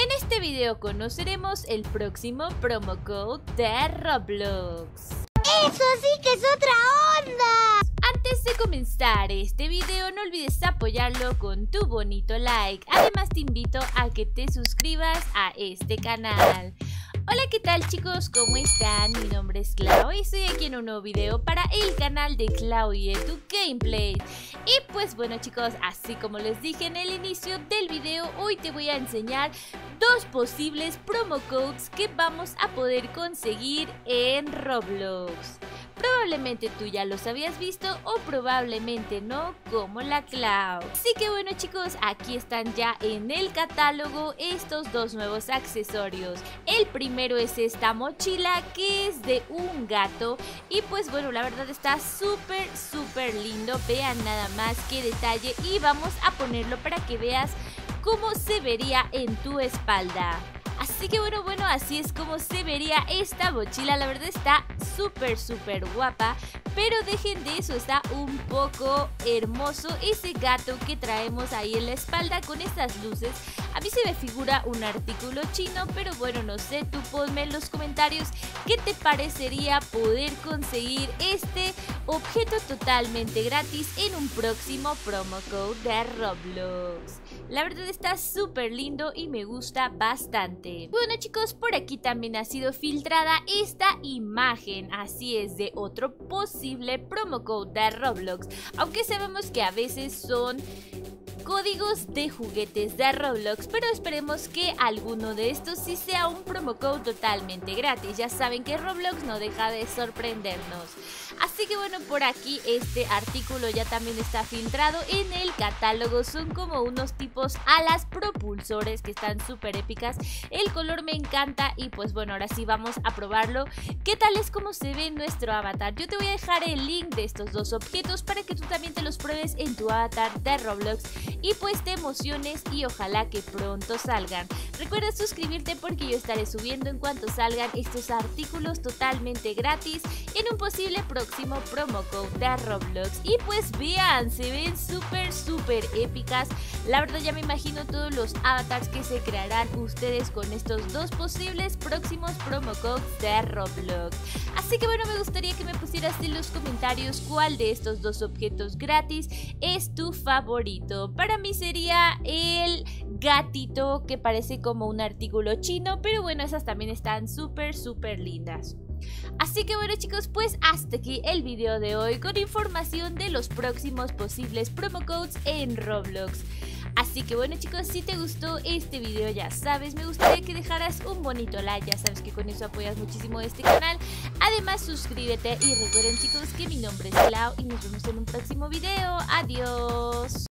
En este video conoceremos el próximo promo code de Roblox. ¡Eso sí que es otra onda! Antes de comenzar este video no olvides apoyarlo con tu bonito like. Además te invito a que te suscribas a este canal. Hola, ¿qué tal chicos? ¿Cómo están? Mi nombre es Clau y estoy aquí en un nuevo video para el canal de Clau y Edu Gameplay. Y pues bueno chicos, así como les dije en el inicio del video, hoy te voy a enseñar dos posibles promo codes que vamos a poder conseguir en Roblox. Probablemente tú ya los habías visto o probablemente no, como la Clau. Así que bueno chicos, aquí están ya en el catálogo estos dos nuevos accesorios. El primero es esta mochila que es de un gato y pues bueno, la verdad está súper lindo. Vean nada más qué detalle y vamos a ponerlo para que veas cómo se vería en tu espalda. Así que bueno, así es como se vería esta mochila. La verdad está súper guapa. Pero dejen de eso, está un poco hermoso ese gato que traemos ahí en la espalda con estas luces. A mí se me figura un artículo chino, pero bueno, no sé, tú ponme en los comentarios qué te parecería poder conseguir este objeto totalmente gratis en un próximo promo code de Roblox. La verdad está súper lindo y me gusta bastante. Bueno chicos, por aquí también ha sido filtrada esta imagen, así es, de otro posible promo code de Roblox. Aunque sabemos que a veces son códigos de juguetes de Roblox, pero esperemos que alguno de estos sí sea un promo code totalmente gratis. Ya saben que Roblox no deja de sorprendernos. Así que bueno, por aquí este artículo ya también está filtrado en el catálogo. Son como unos tipos alas propulsores que están súper épicas. El color me encanta y pues bueno, ahora sí vamos a probarlo. ¿Qué tal es como se ve nuestro avatar? Yo te voy a dejar el link de estos dos objetos para que tú también te los pruebes en tu avatar de Roblox y pues te emociones y ojalá que pronto salgan. Recuerda suscribirte porque yo estaré subiendo en cuanto salgan estos artículos totalmente gratis en un posible próximo promo code de Roblox. Y pues vean, se ven súper épicas. La verdad ya me imagino todos los avatars que se crearán ustedes con estos dos posibles próximos promo codes de Roblox. Así que bueno, me gustaría que me pusieras en los comentarios cuál de estos dos objetos gratis es tu favorito. Para mí sería el gatito que parece como un artículo chino, pero bueno, esas también están súper lindas. Así que bueno chicos, pues hasta aquí el video de hoy con información de los próximos posibles promo codes en Roblox. Así que bueno chicos, si te gustó este video ya sabes, me gustaría que dejaras un bonito like, ya sabes que con eso apoyas muchísimo este canal. Además suscríbete y recuerden chicos que mi nombre es Clau y nos vemos en un próximo video. Adiós.